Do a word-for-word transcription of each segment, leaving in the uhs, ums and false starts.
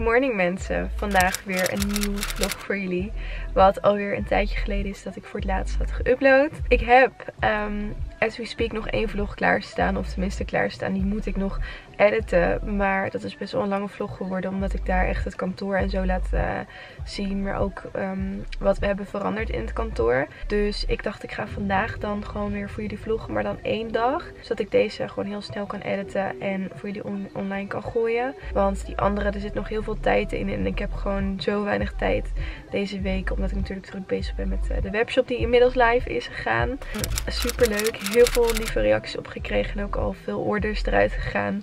Good morning mensen, vandaag weer een nieuwe vlog voor jullie. Wat alweer een tijdje geleden is dat ik voor het laatst had geüpload. Ik heb um, As We Speak nog één vlog klaarstaan, of tenminste klaarstaan, die moet ik nog editen. Maar dat is best wel een lange vlog geworden, omdat ik daar echt het kantoor en zo laat uh, zien. Maar ook um, wat we hebben veranderd in het kantoor. Dus ik dacht ik ga vandaag dan gewoon weer voor jullie vloggen, maar dan één dag. Zodat ik deze gewoon heel snel kan editen en voor jullie on online kan gooien. Want die andere, er zit nog heel veel tijd in en ik heb gewoon zo weinig tijd deze week. Omdat ik natuurlijk druk bezig ben met uh, de webshop die inmiddels live is gegaan. Super leuk, heel veel lieve reacties op gekregen en ook al veel orders eruit gegaan.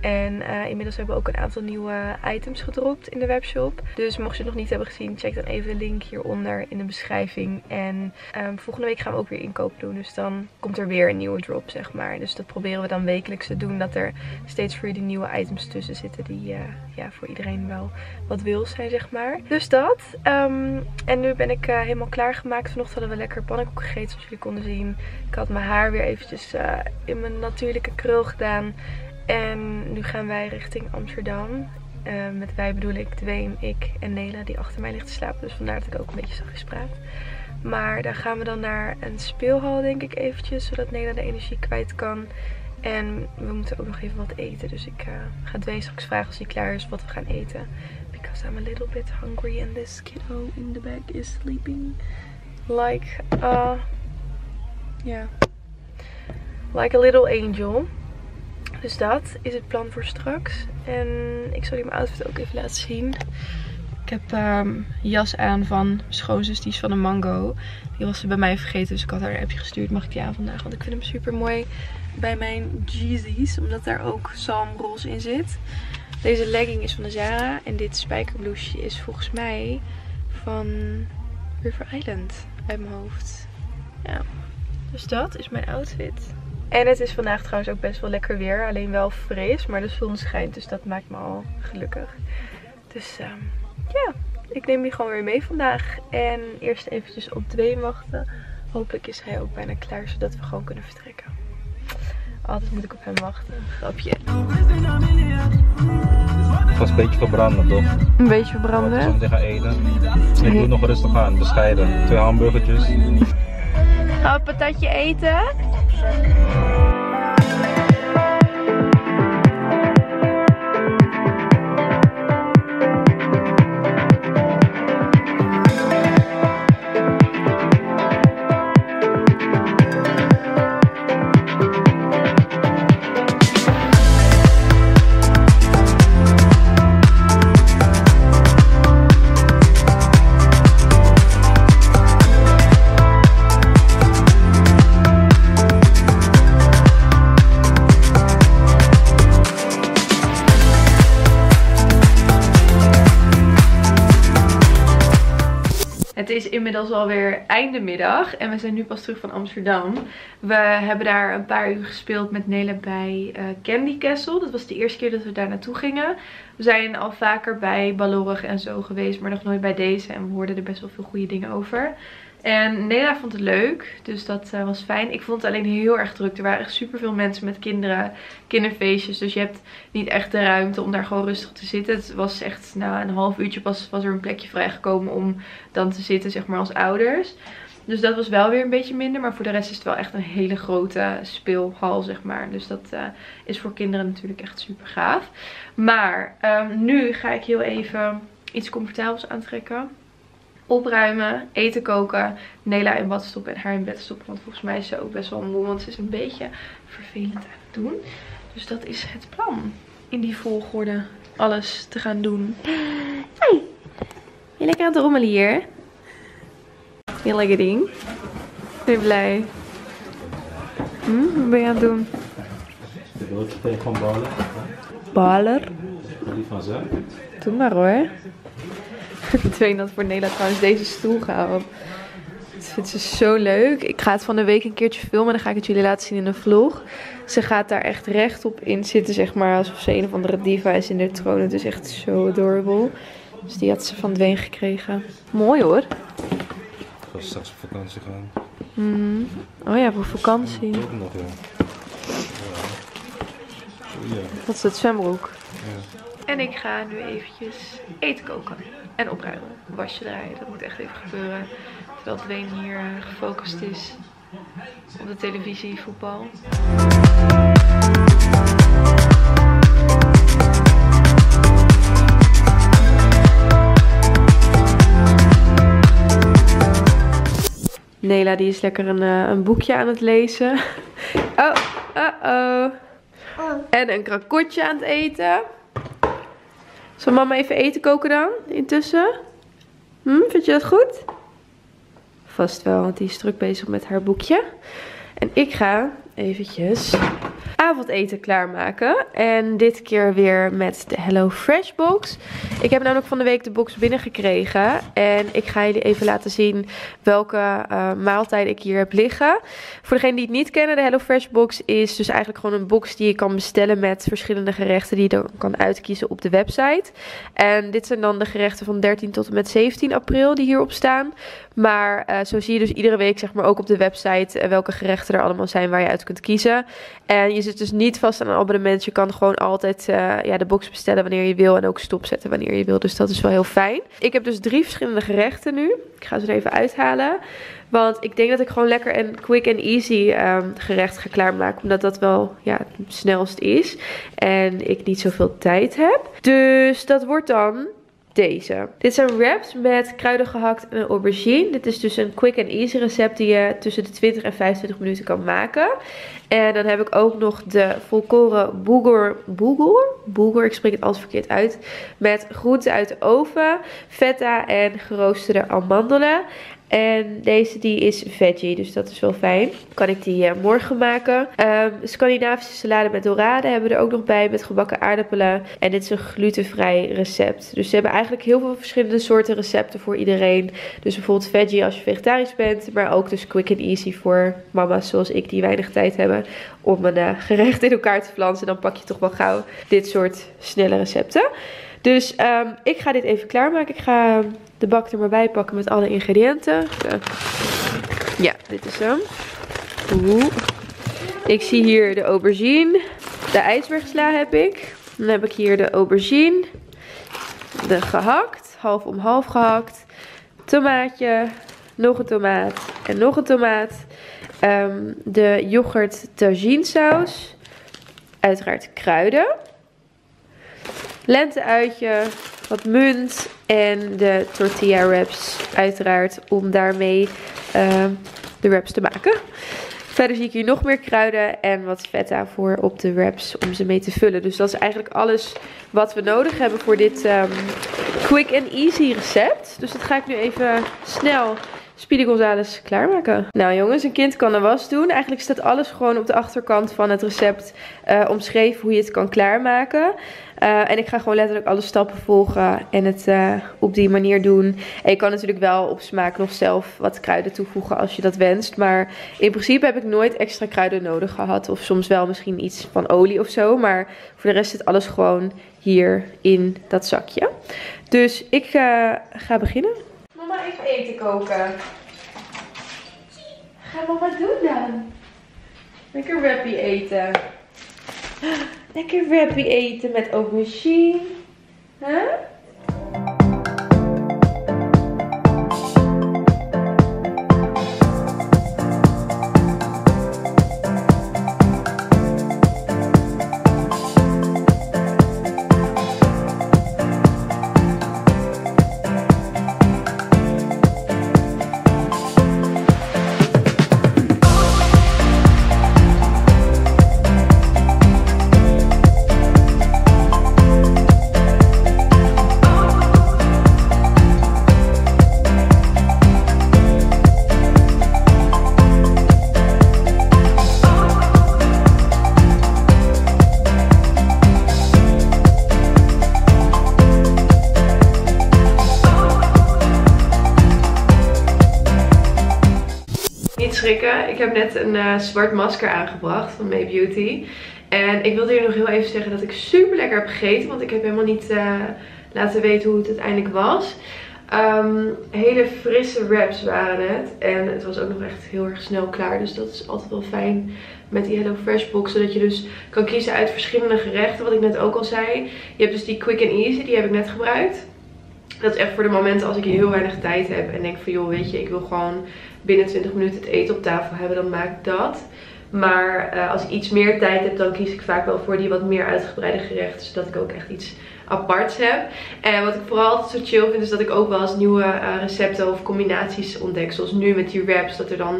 En uh, inmiddels hebben we ook een aantal nieuwe items gedropt in de webshop. Dus mocht je het nog niet hebben gezien, check dan even de link hieronder in de beschrijving. En um, volgende week gaan we ook weer inkoop doen. Dus dan komt er weer een nieuwe drop, zeg maar. Dus dat proberen we dan wekelijks te doen. Dat er steeds voor jullie nieuwe items tussen zitten die uh, ja, voor iedereen wel wat wil zijn, zeg maar. Dus dat. Um, en nu ben ik uh, helemaal klaargemaakt. Vanochtend hadden we lekker pannenkoeken gegeten, zoals jullie konden zien. Ik had mijn haar weer eventjes uh, in mijn natuurlijke krul gedaan. En nu gaan wij richting Amsterdam. Uh, met wij bedoel ik Dwayne, ik en Nela, die achter mij ligt te slapen. Dus vandaar dat ik ook een beetje zachtjes praat. Maar daar gaan we dan naar een speelhal, denk ik, eventjes. Zodat Nela de energie kwijt kan. En we moeten ook nog even wat eten. Dus ik uh, ga Dwayne straks vragen als hij klaar is wat we gaan eten. Because I'm a little bit hungry and this kiddo in the back is sleeping. Like, uh, yeah. Like a little angel. Dus dat is het plan voor straks. En ik zal jullie mijn outfit ook even laten zien. Ik heb um, jas aan van mijn schoonzus. Die is van een Mango. Die was ze bij mij vergeten. Dus ik had haar een appje gestuurd. Mag ik die aan vandaag? Want ik vind hem super mooi bij mijn Jeezys. Omdat daar ook zalmroze in zit. Deze legging is van de Zara. En dit spijkerblouseje is volgens mij van River Island. Uit mijn hoofd. Ja. Dus dat is mijn outfit. En het is vandaag trouwens ook best wel lekker weer. Alleen wel fris, maar de zon schijnt. Dus dat maakt me al gelukkig. Dus ja, uh, yeah. Ik neem die gewoon weer mee vandaag. En eerst eventjes op Dwayne wachten. Hopelijk is hij ook bijna klaar, zodat we gewoon kunnen vertrekken. Altijd moet ik op hem wachten. Grapje. Ik was een beetje verbranden, toch? Een beetje verbranden? Ik moet zo gaan eten. Ik doe nog rustig aan, bescheiden. Twee hamburgertjes. Gaan we een patatje eten? Het is inmiddels alweer einde middag en we zijn nu pas terug van Amsterdam. We hebben daar een paar uur gespeeld met Nela bij uh, Candy Castle. Dat was de eerste keer dat we daar naartoe gingen. We zijn al vaker bij Ballorig en zo geweest, maar nog nooit bij deze. En we hoorden er best wel veel goede dingen over. En Nela vond het leuk, dus dat uh, was fijn. Ik vond het alleen heel erg druk. Er waren echt superveel mensen met kinderen, kinderfeestjes. Dus je hebt niet echt de ruimte om daar gewoon rustig te zitten. Het was echt, na een half uurtje pas was er een plekje vrijgekomen om dan te zitten, zeg maar, als ouders. Dus dat was wel weer een beetje minder. Maar voor de rest is het wel echt een hele grote speelhal, zeg maar. Dus dat uh, is voor kinderen natuurlijk echt super gaaf. Maar um, nu ga ik heel even iets comfortabels aantrekken. Opruimen, eten koken, Nela in bad stoppen en haar in bed stoppen. Want volgens mij is ze ook best wel moe, want ze is een beetje vervelend aan het doen. Dus dat is het plan. In die volgorde alles te gaan doen. Hoi! Ben je lekker aan het rommelen hier? Heel lekker ding. Ben je blij? Hm? Wat ben je aan het doen? De broodje tegen van Baller. Baller? Die van ze. Doe maar hoor. Dwayne had voor Nela trouwens deze stoel gehaald. Dat vindt ze zo leuk. Ik ga het van de week een keertje filmen. Dan ga ik het jullie laten zien in een vlog. Ze gaat daar echt rechtop in zitten, zeg maar. Alsof ze een of andere diva is in de troon. Het is echt zo adorable. Dus die had ze van Dwayne gekregen. Mooi hoor. Ik ga straks op vakantie gaan. Mm-hmm. Oh ja, voor vakantie. Ook nog, ja. Ja. Wat is dat, zwembroek? Ja. En ik ga nu eventjes eten koken en opruimen. Wasje draaien, dat moet echt even gebeuren. Terwijl Dwayne hier gefocust is op de televisie, voetbal. Nela die is lekker een, uh, een boekje aan het lezen. Oh, uh-oh. En een krokotje aan het eten. Zal mama even eten koken dan? Intussen? Hm, vind je dat goed? Vast wel, want die is druk bezig met haar boekje. En ik ga eventjes avondeten klaarmaken. En dit keer weer met de HelloFresh box. Ik heb namelijk van de week de box binnengekregen. En ik ga jullie even laten zien welke uh, maaltijden ik hier heb liggen. Voor degenen die het niet kennen, de HelloFresh box is dus eigenlijk gewoon een box die je kan bestellen met verschillende gerechten die je dan kan uitkiezen op de website. En dit zijn dan de gerechten van dertien tot en met zeventien april die hierop staan. Maar uh, zo zie je dus iedere week zeg maar ook op de website uh, welke gerechten er allemaal zijn waar je uit kunt kiezen. En je zit dus niet vast aan een abonnement. Je kan gewoon altijd uh, ja, de box bestellen wanneer je wil en ook stopzetten wanneer je wil. Dus dat is wel heel fijn. Ik heb dus drie verschillende gerechten nu. Ik ga ze er even uithalen. Want ik denk dat ik gewoon lekker en quick en easy um, gerecht ga klaarmaken. Omdat dat wel ja, het snelst is. En ik niet zoveel tijd heb. Dus dat wordt dan... deze. Dit zijn wraps met kruiden gehakt en een aubergine. Dit is dus een quick and easy recept die je tussen de twintig en vijfentwintig minuten kan maken. En dan heb ik ook nog de volkoren bulgur, bulgur, bulgur, ik spreek het altijd verkeerd uit, met groenten uit de oven, feta en geroosterde amandelen. En deze die is veggie, dus dat is wel fijn. Kan ik die morgen maken. Um, Scandinavische salade met dorade hebben we er ook nog bij. Met gebakken aardappelen. En dit is een glutenvrij recept. Dus ze hebben eigenlijk heel veel verschillende soorten recepten voor iedereen. Dus bijvoorbeeld veggie als je vegetarisch bent. Maar ook dus quick and easy voor mama's zoals ik die weinig tijd hebben. Om een uh, gerecht in elkaar te flansen. Dan pak je toch wel gauw dit soort snelle recepten. Dus um, ik ga dit even klaarmaken. Ik ga de bak er maar bij pakken met alle ingrediënten. Zo. Ja, dit is hem. Oeh. Ik zie hier de aubergine. De ijsbergsla heb ik. Dan heb ik hier de aubergine. De gehakt. Half om half gehakt. Tomaatje. Nog een tomaat. En nog een tomaat. Um, de yoghurt tagine saus. Uiteraard kruiden. Lenteuitje, wat munt en de tortilla wraps uiteraard om daarmee uh, de wraps te maken. Verder zie ik hier nog meer kruiden en wat feta voor op de wraps om ze mee te vullen. Dus dat is eigenlijk alles wat we nodig hebben voor dit um, quick and easy recept. Dus dat ga ik nu even snel Speedy Gonzales klaarmaken. Nou jongens, een kind kan een was doen. Eigenlijk staat alles gewoon op de achterkant van het recept uh, omschreven hoe je het kan klaarmaken. Uh, en ik ga gewoon letterlijk alle stappen volgen en het uh, op die manier doen. En je kan natuurlijk wel op smaak nog zelf wat kruiden toevoegen als je dat wenst. Maar in principe heb ik nooit extra kruiden nodig gehad. Of soms wel misschien iets van olie of zo. Maar voor de rest zit alles gewoon hier in dat zakje. Dus ik uh, ga beginnen. Mama even eten koken. Ga mama doen dan. Lekker wrappie eten. Lekker wrappie eten met aubergine. Huh? Ik heb net een uh, zwart masker aangebracht van May Beauty. En ik wilde hier nog heel even zeggen dat ik super lekker heb gegeten. Want ik heb helemaal niet uh, laten weten hoe het uiteindelijk was. Um, hele frisse wraps waren het. En het was ook nog echt heel erg snel klaar. Dus dat is altijd wel fijn met die HelloFresh box. Zodat je dus kan kiezen uit verschillende gerechten. Wat ik net ook al zei. Je hebt dus die quick and easy. Die heb ik net gebruikt. Dat is echt voor de momenten als ik heel weinig tijd heb. En denk van joh, weet je, ik wil gewoon binnen twintig minuten het eten op tafel hebben. Dan maak ik dat. Maar uh, als ik iets meer tijd heb, dan kies ik vaak wel voor die wat meer uitgebreide gerechten. Zodat ik ook echt iets aparts heb. En wat ik vooral altijd zo chill vind, is dat ik ook wel eens nieuwe uh, recepten of combinaties ontdek. Zoals nu met die wraps, dat er dan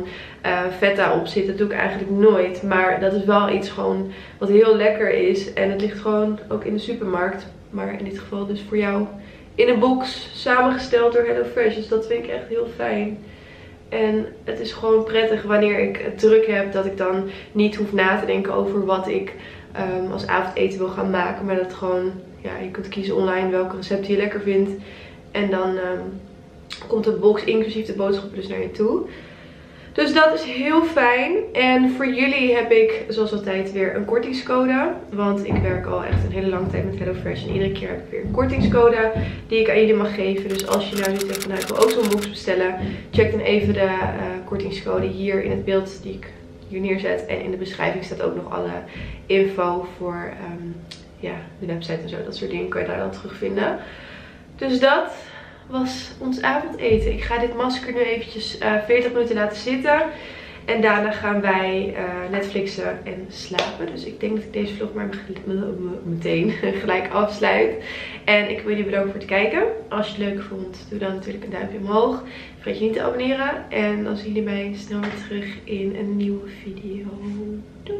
uh, feta op zit. Dat doe ik eigenlijk nooit. Maar dat is wel iets gewoon wat heel lekker is. En het ligt gewoon ook in de supermarkt. Maar in dit geval dus voor jou in een box, samengesteld door HelloFresh. Dus dat vind ik echt heel fijn. En het is gewoon prettig wanneer ik het druk heb, dat ik dan niet hoef na te denken over wat ik um, als avondeten wil gaan maken. Maar dat gewoon, ja, je kunt kiezen online welke recepten je lekker vindt. En dan um, komt de box inclusief de boodschappen dus naar je toe. Dus dat is heel fijn. En voor jullie heb ik, zoals altijd, weer een kortingscode. Want ik werk al echt een hele lange tijd met HelloFresh. En iedere keer heb ik weer een kortingscode die ik aan jullie mag geven. Dus als je nou zegt van nou, ik wil ook zo'n box bestellen. Check dan even de uh, kortingscode hier in het beeld die ik hier neerzet. En in de beschrijving staat ook nog alle info voor um, ja, de website en zo. Dat soort dingen kan je daar dan terugvinden. Dus dat was ons avondeten. Ik ga dit masker nu eventjes uh, veertig minuten laten zitten. En daarna gaan wij uh, Netflixen en slapen. Dus ik denk dat ik deze vlog maar meteen gelijk afsluit. En ik wil jullie bedanken voor het kijken. Als je het leuk vond, doe dan natuurlijk een duimpje omhoog. Vergeet je niet te abonneren. En dan zien jullie mij snel weer terug in een nieuwe video. Doei!